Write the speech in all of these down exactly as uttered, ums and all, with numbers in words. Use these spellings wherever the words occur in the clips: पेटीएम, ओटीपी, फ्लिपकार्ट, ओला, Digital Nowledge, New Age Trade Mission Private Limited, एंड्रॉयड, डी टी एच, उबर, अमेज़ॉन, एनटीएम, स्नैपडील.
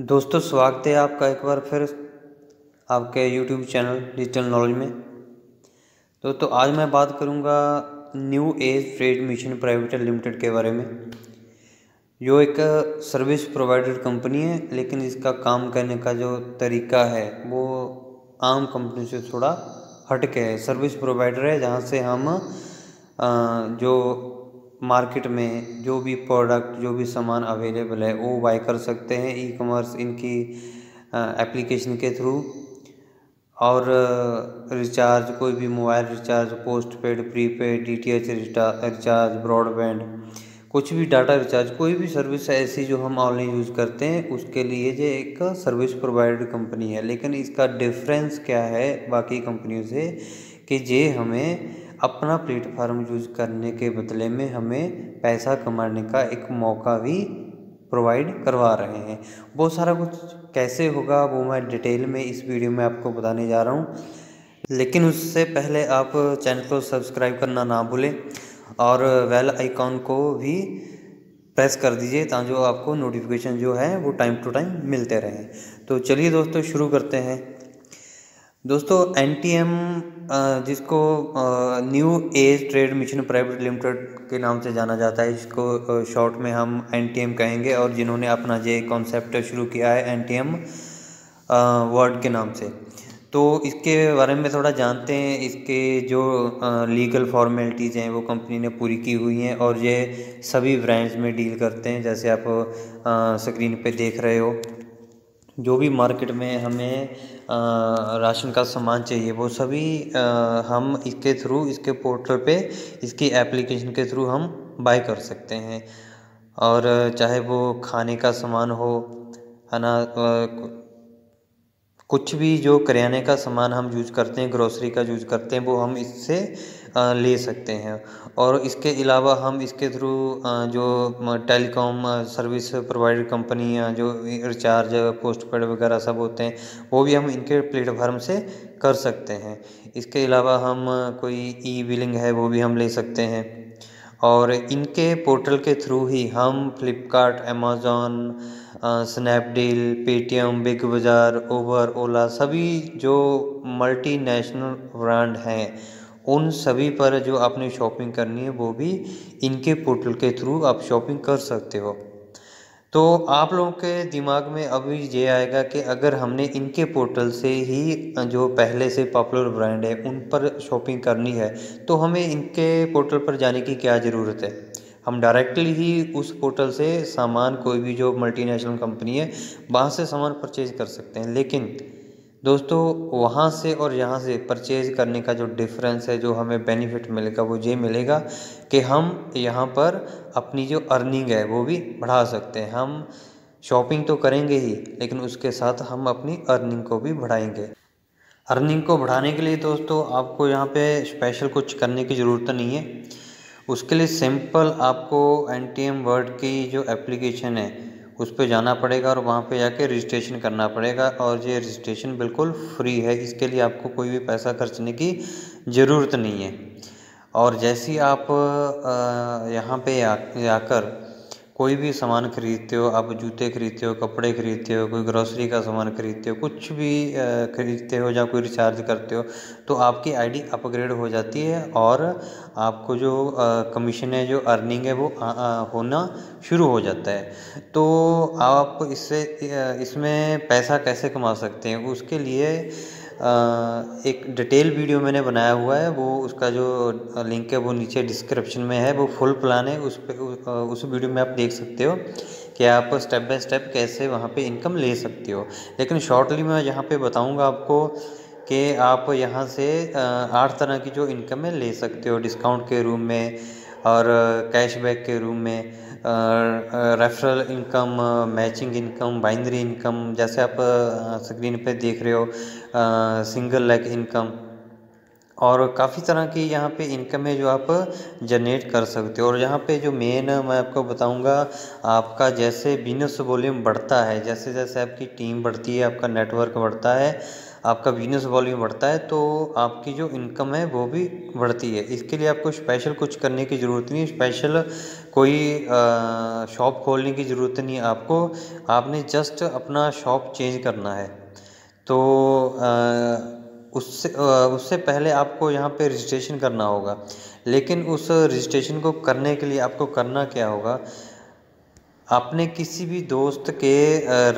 दोस्तों स्वागत है आपका एक बार फिर आपके YouTube चैनल डिजिटल नॉलेज में। दोस्तों आज मैं बात करूंगा new age trade mission private limited के बारे में, जो एक सर्विस प्रोवाइडर कंपनी है, लेकिन इसका काम करने का जो तरीका है वो आम कंपनी से थोड़ा हटके है। सर्विस प्रोवाइडर है जहाँ से हम जो मार्केट में जो भी प्रोडक्ट जो भी सामान अवेलेबल है वो बाय कर सकते हैं ई कॉमर्स इनकी एप्लीकेशन के थ्रू। और रिचार्ज, कोई भी mobile recharge, postpaid, prepaid, डी टी एच recharge, broadband, कुछ भी डाटा रिचार्ज, कोई भी सर्विस ऐसी जो हम ऑनलाइन यूज़ करते हैं उसके लिए ये एक सर्विस प्रोवाइडर कंपनी है। लेकिन इसका डिफरेंस क्या है बाकी कंपनियों से कि ये हमें अपना प्लेटफार्म यूज करने के बदले में हमें पैसा कमाने का एक मौका भी प्रोवाइड करवा रहे हैं। वो सारा कुछ कैसे होगा वो मैं डिटेल में इस वीडियो में आपको बताने जा रहा हूँ, लेकिन उससे पहले आप चैनल को सब्सक्राइब करना ना भूलें और बेल आइकॉन को भी प्रेस कर दीजिए ताकि आपको नोटिफिकेशन जो है वो टाइम टू टाइम मिलते रहें। तो चलिए दोस्तों शुरू करते हैं। दोस्तों एन टी एम जिसको new age trade mission private limited के नाम से जाना जाता है, इसको शॉर्ट में हम एन टी एम कहेंगे, और जिन्होंने अपना ये कॉन्सेप्ट शुरू किया है एन टी एम वर्ड के नाम से, तो इसके बारे में थोड़ा जानते हैं। इसके जो लीगल फॉर्मेलिटीज़ हैं वो कंपनी ने पूरी की हुई हैं और ये सभी ब्रांड्स में डील करते हैं। जैसे आप स्क्रीन पे देख रहे हो, जो भी मार्केट में हमें आ, राशन का सामान चाहिए वो सभी आ, हम इसके थ्रू, इसके पोर्टल पे, इसकी एप्लीकेशन के थ्रू हम बाय कर सकते हैं। और चाहे वो खाने का सामान हो, है ना, कुछ भी जो करियाने का सामान हम यूज़ करते हैं, ग्रोसरी का यूज़ करते हैं, वो हम इससे ले सकते हैं। और इसके अलावा हम इसके थ्रू जो टेलीकॉम सर्विस प्रोवाइडर कंपनियां जो रिचार्ज, पोस्ट पेड वगैरह सब होते हैं वो भी हम इनके प्लेटफार्म से कर सकते हैं। इसके अलावा हम कोई ई बिलिंग है वो भी हम ले सकते हैं, और इनके पोर्टल के थ्रू ही हम फ्लिपकार्ट, अमेज़ॉन, स्नैपडील, पेटीएम, Big Bazaar, उबर, ओला सभी जो मल्टीनेशनल ब्रांड हैं उन सभी पर जो आपने शॉपिंग करनी है वो भी इनके पोर्टल के थ्रू आप शॉपिंग कर सकते हो। तो आप लोगों के दिमाग में अभी ये आएगा कि अगर हमने इनके पोर्टल से ही जो पहले से पॉपुलर ब्रांड है उन पर शॉपिंग करनी है तो हमें इनके पोर्टल पर जाने की क्या ज़रूरत है। हम डायरेक्टली ही उस पोर्टल से सामान, कोई भी जो मल्टीनेशनल कंपनी है वहाँ से सामान परचेज कर सकते हैं। लेकिन दोस्तों वहाँ से और यहाँ से परचेज़ करने का जो डिफरेंस है, जो हमें बेनिफिट मिलेगा वो ये मिलेगा कि हम यहाँ पर अपनी जो अर्निंग है वो भी बढ़ा सकते हैं। हम शॉपिंग तो करेंगे ही, लेकिन उसके साथ हम अपनी अर्निंग को भी बढ़ाएंगे। अर्निंग को बढ़ाने के लिए दोस्तों आपको यहाँ पे स्पेशल कुछ करने की ज़रूरत नहीं है। उसके लिए सिंपल आपको एन टी एम वर्ड की जो एप्लीकेशन है उस पर जाना पड़ेगा और वहाँ पे जाके रजिस्ट्रेशन करना पड़ेगा, और ये रजिस्ट्रेशन बिल्कुल फ्री है। इसके लिए आपको कोई भी पैसा खर्चने की ज़रूरत नहीं है। और जैसे ही आप यहाँ पे आकर कोई भी सामान खरीदते हो, आप जूते खरीदते हो, कपड़े खरीदते हो, कोई ग्रोसरी का सामान खरीदते हो, कुछ भी खरीदते हो या कोई रिचार्ज करते हो, तो आपकी आईडी अपग्रेड हो जाती है और आपको जो कमीशन है, जो अर्निंग है वो आ, आ, होना शुरू हो जाता है। तो आप इससे इसमें पैसा कैसे कमा सकते हैं उसके लिए आ, एक डिटेल वीडियो मैंने बनाया हुआ है, वो उसका जो लिंक है वो नीचे डिस्क्रिप्शन में है। वो फुल प्लान है, उस पे उस वीडियो में आप देख सकते हो कि आप स्टेप बाय स्टेप कैसे वहाँ पे इनकम ले सकते हो। लेकिन शॉर्टली मैं यहाँ पे बताऊँगा आपको कि आप यहाँ से आठ तरह की जो इनकम है ले सकते हो। डिस्काउंट के रूम में और कैशबैक के रूम में, referral income, matching income, binary income, जैसे आप स्क्रीन पे देख रहे हो, सिंगल लेग इनकम, और काफ़ी तरह की यहाँ पे इनकम है जो आप जनरेट कर सकते हो। और यहाँ पे जो मेन मैं आपको बताऊँगा, आपका जैसे बिजनेस वॉल्यूम बढ़ता है, जैसे जैसे आपकी टीम बढ़ती है, आपका नेटवर्क बढ़ता है, आपका बिजनेस वॉल्यूम बढ़ता है, तो आपकी जो इनकम है वो भी बढ़ती है। इसके लिए आपको स्पेशल कुछ करने की ज़रूरत नहीं है। स्पेशल कोई शॉप खोलने की ज़रूरत नहीं है आपको, आपने जस्ट अपना शॉप चेंज करना है। तो उससे उससे पहले आपको यहाँ पे रजिस्ट्रेशन करना होगा, लेकिन उस रजिस्ट्रेशन को करने के लिए आपको करना क्या होगा, आपने किसी भी दोस्त के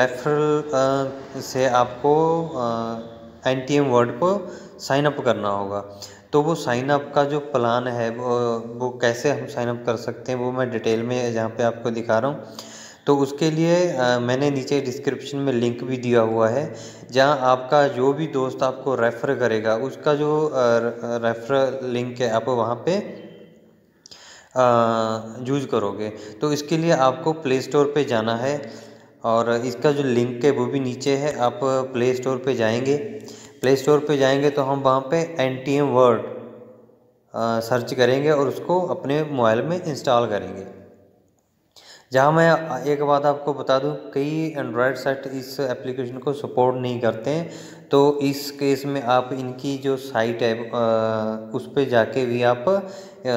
रेफरल से आपको एनटीएम वर्ड को साइन अप करना होगा। तो वो साइन अप का जो प्लान है वो वो कैसे हम साइन अप कर सकते हैं वो मैं डिटेल में यहाँ पे आपको दिखा रहा हूँ। तो उसके लिए आ, मैंने नीचे डिस्क्रिप्शन में लिंक भी दिया हुआ है, जहाँ आपका जो भी दोस्त आपको रेफ़र करेगा उसका जो रेफर लिंक है आप वहाँ पे यूज करोगे। तो इसके लिए आपको प्ले स्टोर पे जाना है और इसका जो लिंक है वो भी नीचे है, आप प्ले स्टोर पे जाएंगे। प्ले स्टोर पे जाएंगे तो हम वहाँ पे एनटीएम वर्ड सर्च करेंगे और उसको अपने मोबाइल में इंस्टॉल करेंगे। जहाँ मैं एक बात आपको बता दूँ, कई एंड्रॉयड साइट इस एप्लीकेशन को सपोर्ट नहीं करते हैं, तो इस केस में आप इनकी जो साइट है उस पर जाके भी आप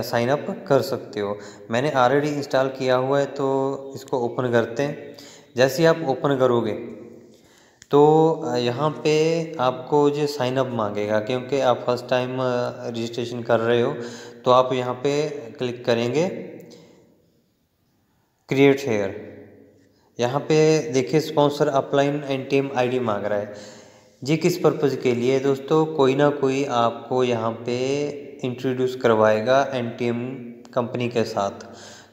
साइन अप कर सकते हो। मैंने ऑलरेडी इंस्टॉल किया हुआ है, तो इसको ओपन करते हैं। जैसे ही आप ओपन करोगे तो यहाँ पे आपको जो साइन अप मांगेगा, क्योंकि आप फर्स्ट टाइम रजिस्ट्रेशन कर रहे हो, तो आप यहाँ पे क्लिक करेंगे क्रिएट हेयर। यहाँ पे देखिए स्पॉन्सर अपलाइन एनटीएम आईडी मांग रहा है जी। किस पर्पज़ के लिए दोस्तों, कोई ना कोई आपको यहाँ पे इंट्रोड्यूस करवाएगा एनटीएम कंपनी के साथ।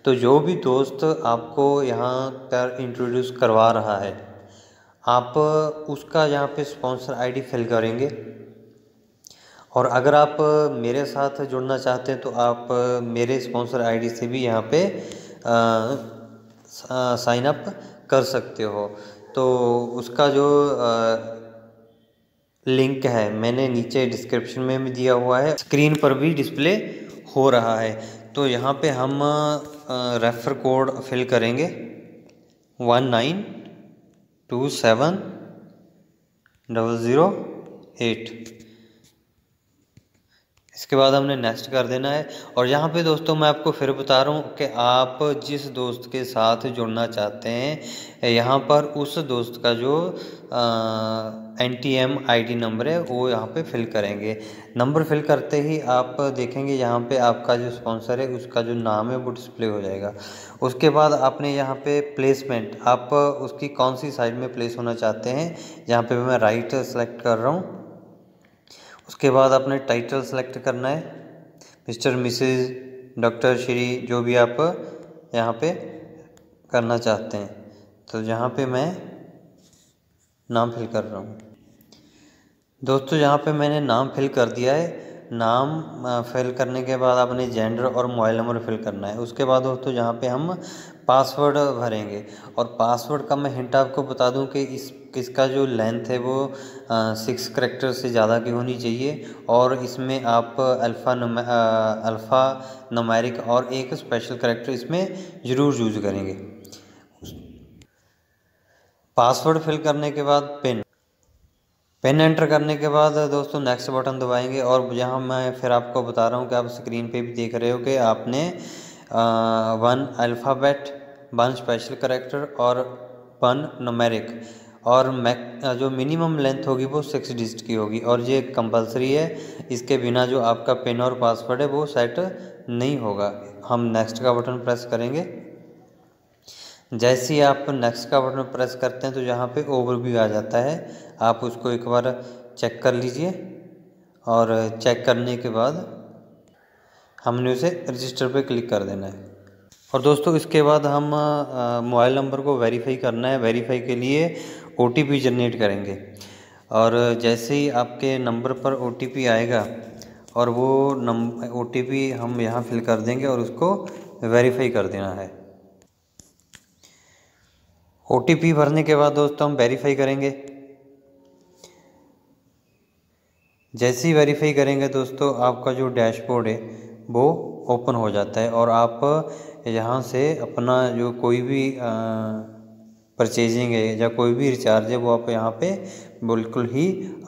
तो जो भी दोस्त आपको यहाँ पर इंट्रोड्यूस करवा रहा है आप उसका यहाँ पे स्पॉन्सर आईडी फिल करेंगे। और अगर आप मेरे साथ जुड़ना चाहते हैं तो आप मेरे स्पॉन्सर आईडी से भी यहाँ पे साइन अप कर सकते हो। तो उसका जो आ, लिंक है मैंने नीचे डिस्क्रिप्शन में भी दिया हुआ है, स्क्रीन पर भी डिस्प्ले हो रहा है। तो यहाँ पे हम रेफर कोड फिल करेंगे one nine two seven double zero eight. इसके बाद हमने नेक्स्ट कर देना है। और यहाँ पे दोस्तों मैं आपको फिर बता रहा हूँ कि आप जिस दोस्त के साथ जुड़ना चाहते हैं यहाँ पर उस दोस्त का जो N T M I D number है वो यहाँ पे फिल करेंगे। नंबर फिल करते ही आप देखेंगे यहाँ पे आपका जो स्पॉन्सर है उसका जो नाम है वो डिस्प्ले हो जाएगा। उसके बाद आपने यहाँ पे प्लेसमेंट, आप उसकी कौन सी साइड में प्लेस होना चाहते हैं, यहाँ पे मैं राइट सेलेक्ट कर रहा हूँ। उसके बाद आपने टाइटल सेलेक्ट करना है, मिस्टर मिसेज डॉक्टर श्री, जो भी आप यहाँ पे करना चाहते हैं। तो यहाँ पे मैं नाम फिल कर रहा हूँ दोस्तों, यहाँ पे मैंने नाम फिल कर दिया है। नाम फिल करने के बाद आपने जेंडर और मोबाइल नंबर फिल करना है। उसके बाद दोस्तों यहाँ पे हम पासवर्ड भरेंगे, और पासवर्ड का मैं हिंट आपको बता दूँ कि इस इसका जो लेंथ है वो सिक्स करेक्टर से ज़्यादा की होनी चाहिए, और इसमें आप अल्फ़ा अल्फ़ा नंबरिक और एक स्पेशल करेक्टर इसमें ज़रूर यूज करेंगे। पासवर्ड फिल करने के बाद पिन पिन एंटर करने के बाद दोस्तों नेक्स्ट बटन दबाएंगे। और यहाँ मैं फिर आपको बता रहा हूँ कि आप स्क्रीन पे भी देख रहे हो कि आपने one alphabet, one special character और वन नंबरिक, और मैक जो मिनिमम लेंथ होगी वो सिक्स डिजिट की होगी, और ये कंपलसरी है। इसके बिना जो आपका पिन और पासवर्ड है वो सेट नहीं होगा। हम नेक्स्ट का बटन प्रेस करेंगे। जैसे ही आप नेक्स्ट का बटन प्रेस करते हैं तो यहाँ पे ओवरव्यू आ जाता है, आप उसको एक बार चेक कर लीजिए, और चेक करने के बाद हमने उसे रजिस्टर पे क्लिक कर देना है। और दोस्तों इसके बाद हम मोबाइल नंबर को वेरीफाई करना है। वेरीफाई के लिए ओटीपी जनरेट करेंगे, और जैसे ही आपके नंबर पर ओटीपी आएगा और वो नंबर ओटीपी हम यहाँ फिल कर देंगे और उसको वेरीफाई कर देना है। ओटीपी भरने के बाद दोस्तों हम वेरीफाई करेंगे। जैसे ही वेरीफाई करेंगे दोस्तों आपका जो डैशबोर्ड है वो ओपन हो जाता है, और आप यहाँ से अपना जो कोई भी परचेजिंग है या कोई भी रिचार्ज है वो आप यहाँ पे बिल्कुल ही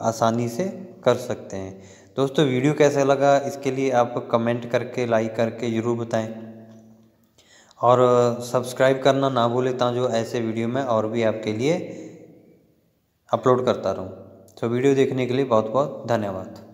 आसानी से कर सकते हैं। दोस्तों वीडियो कैसा लगा इसके लिए आप कमेंट करके, लाइक करके ज़रूर बताएं। और सब्सक्राइब करना ना भूले ताकि ऐसे वीडियो मैं और भी आपके लिए अपलोड करता रहूँ। तो वीडियो देखने के लिए बहुत बहुत धन्यवाद।